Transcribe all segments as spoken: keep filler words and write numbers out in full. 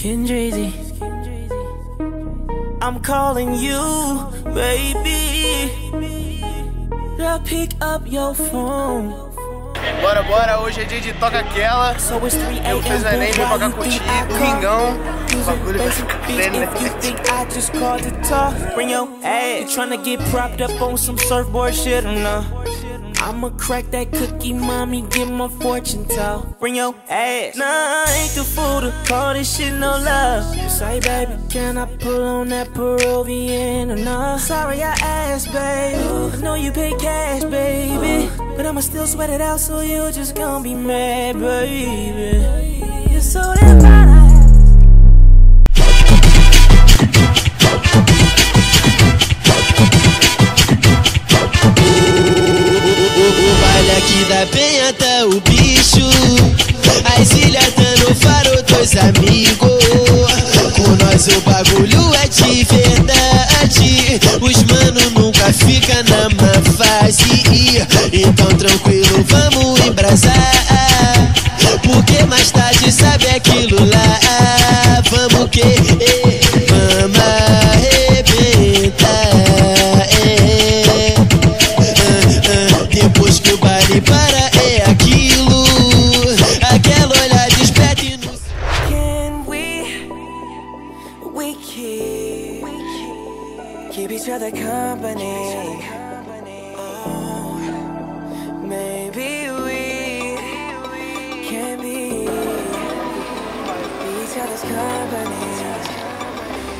Skin Jeezy, I'm calling you, baby. I'll pick up your phone. Bora, bora, hoje é dia de Toca Aquela. Eu fiz a Ney, vou tocar contigo, Domingão. Bagulho vai ficar dentro, né? Bring your ass, trying to get propped up on some surfboard shit or no? I'ma crack that cookie, mommy, get my fortune tell. Bring your ass. Nah, I ain't the fool to call this shit no love. Say, baby, can I pull on that Peruvian or not? Sorry I asked, babe. I know you pay cash, baby, but I'ma still sweat it out, so you just gon' be mad, baby. You're so damn bad. Vem até o bicho, as ilhas dando farol, dois amigos. Com nós o bagulho é de verdade. Os manos nunca ficam na má fase. Então tranquilo, vamos embrasar. Porque mais tarde sabe aquilo lá. Vamos que? Ei, vamos arrebentar. É, ah, ah, depois que o baile vai. Keep each other company. Oh, maybe we can be each other's company.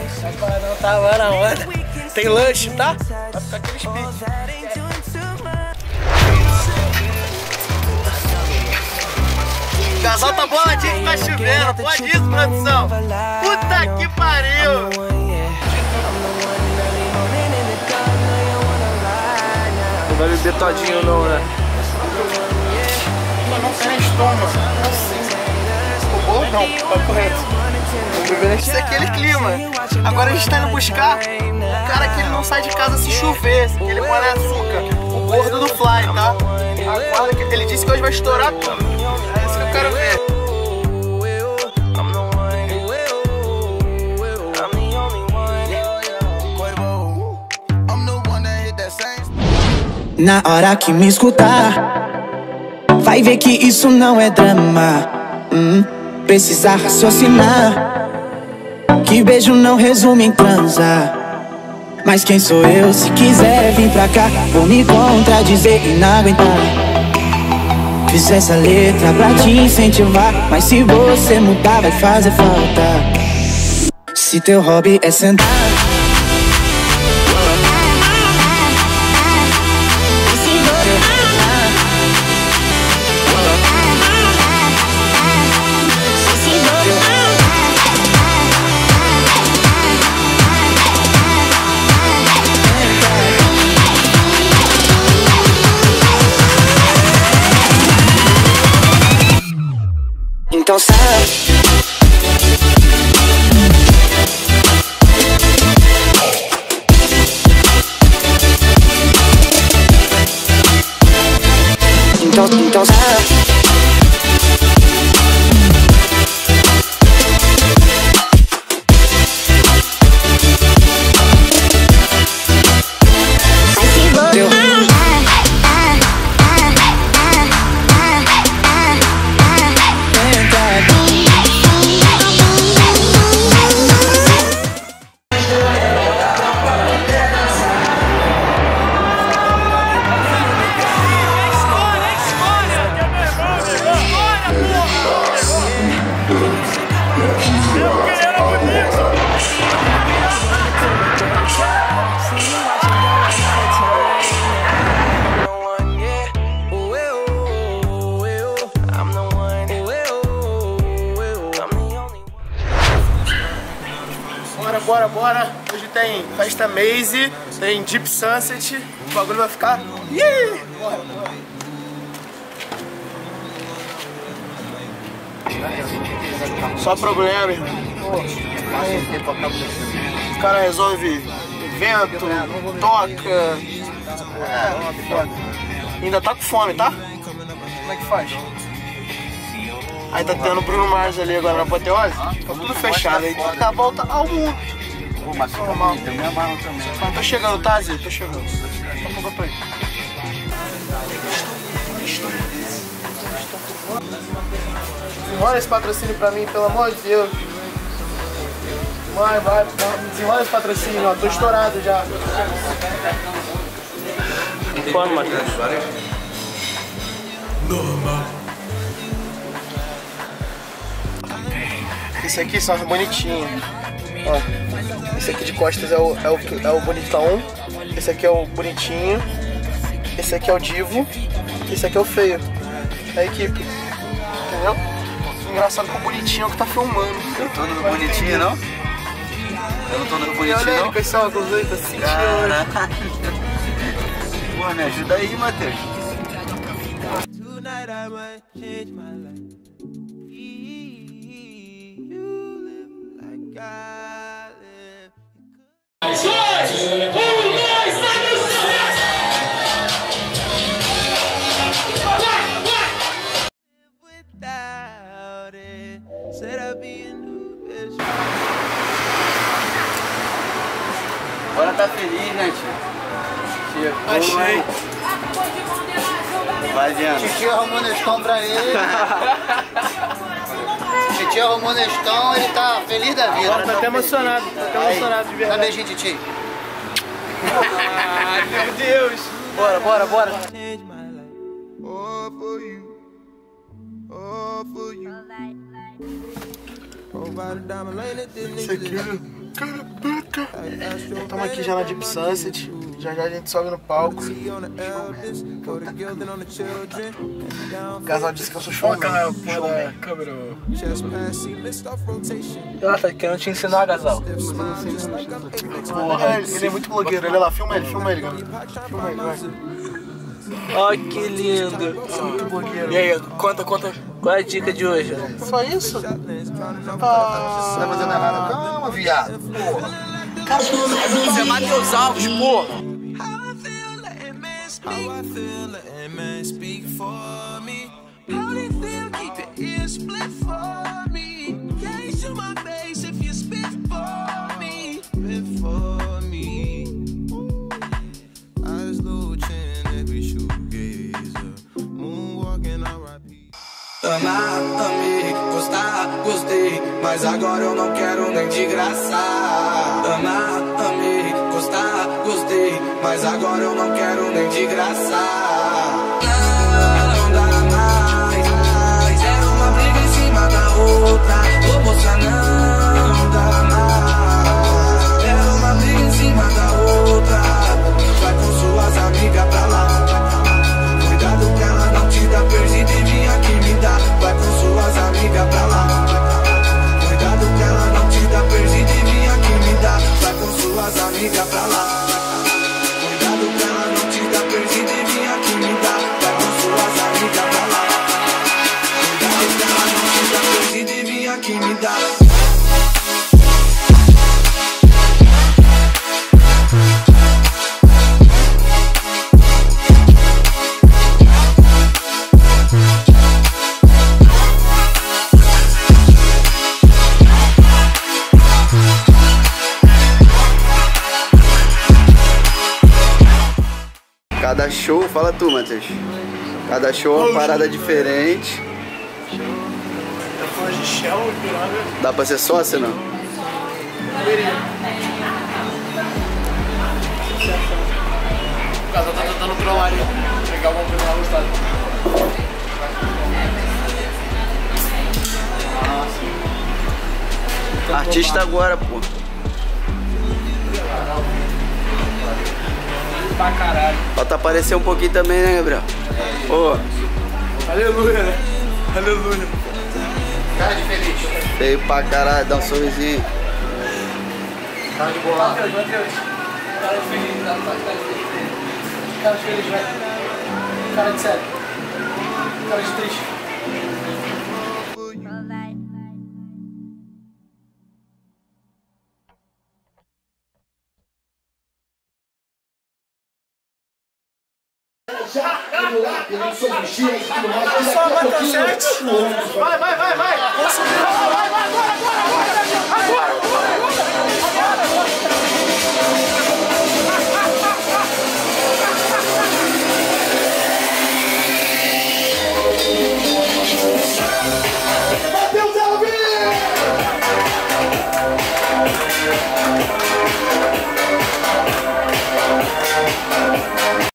Sexta-feira, não tava na onda. Tem lanche, tá? Vai ficar aquele speed. Casal tá bola, tinha que tá chovendo. Pode isso, produção. Puta que pariu. Não vai beber todinho, não, né? Não, não tem estômago. Ficou bom? Não, tá correto. Isso é aquele clima. Agora a gente tá indo buscar o cara que ele não sai de casa se chover, que ele mora em açúcar, o gordo do Fly, tá? Agora que ele disse que hoje vai estourar tudo. É isso que eu quero ver. Na hora que me escutar, vai ver que isso não é drama. hum, Precisa raciocinar que beijo não resume em transar. Mas quem sou eu? Se quiser vir pra cá, vou me contradizer e não aguentar. Fiz essa letra pra te incentivar, mas se você mudar vai fazer falta. Se teu hobby é sentar, então sai. Então, então sai. Bora, bora. Hoje tem festa Maze, tem Deep Sunset. O bagulho vai ficar... Yeah! Bora, bora. Só problema, irmão. Os caras resolvem evento, toca. É, foda. Ainda tá com fome, tá? Como é que faz? Aí tá tendo Bruno Mars ali agora na Apoteose. Tá tudo fechado aí. Tá a volta ao mundo. Pô, mas fica mal. Mas tô chegando, tá, Zé? Tô chegando. Só um pouco aí. Desenrola esse patrocínio pra mim, pelo amor de Deus. Vai, vai. Desenrola esse patrocínio, ó. Tô estourado já. Quando, Matheus? Normal. Esse aqui só é bonitinho. Ó. Esse aqui de costas é o, é o, é o bonitão, esse aqui é o bonitinho, esse aqui é o divo, esse aqui é o feio. É a equipe, entendeu? Engraçado que o bonitinho é o que tá filmando. Eu tô no bonitinho, não? Eu não tô no bonitinho, não? E olha aí, pessoal, com os dois, tá se sentindo. Caralho. Pô, me ajuda aí, Matheus. Agora tá feliz, né, tio? Tio, achei. Vai dentro. Tio arrumou Nestão pra ele. Tio arrumou Nestão, ele tá feliz da vida. Agora tá até emocionado, tá até emocionado de verdade. Dá beijinho, tio. Ai, meu Deus. Bora, bora, bora. Isso aqui, cara, puta. Estamos aqui já na Deep Sunset. Já já a gente sobe no palco. O casal disse que eu sou showman. Ela tá querendo te ensinar, casal. Porra, ele é muito blogueiro. Olha lá, filma ele, filma ele, cara. Filma ele, vai. Ai, oh, que lindo. Você é muito blogueiro. E aí, conta, conta. Qual é a dica de hoje? Só isso? Ah, não vai fazer nada. Calma, viado. Pô. Cara, você é Matheus Alves, pô. amar, amei, gostar, gostei, mas agora eu não quero nem de graça. Amar, amei, gostar, gostei, mas agora eu não quero nem de graça. Ô moça, não dá mais. É uma briga em cima da outra. Vai com suas amigas pra lá. Cuidado que ela não te dá perdida e vinha que me dá. Vai com suas amigas pra lá. Cuidado que ela não te dá perdida e vinha que me dá. Vai com suas amigas pra lá. Cuidado que ela não te dá perdida e vinha que me dá. Vai com suas amigas pra lá. Cuidado que ela não te dá perdida e vinha que me dá. Cada show, fala tu, Matheus. Cada show é uma parada diferente. Dá pra ser sócio, não? O casal tá tentando trollar ali. Pegar alguma coisa lá no estado. Artista agora, pô. Pra caralho. Falta aparecer um pouquinho também, né, Gabriel? Pô. Aleluia, né? Aleluia. Cara de feliz. Veio pra caralho, dá um sorrisinho. Cara de bolado. Cara de feliz, cara de feliz, velho. Cara de sério. Cara de triste. Eu sou vigia e tudo mais. Vai, vai, vai, vai. Vou subir, vai, vai, vai.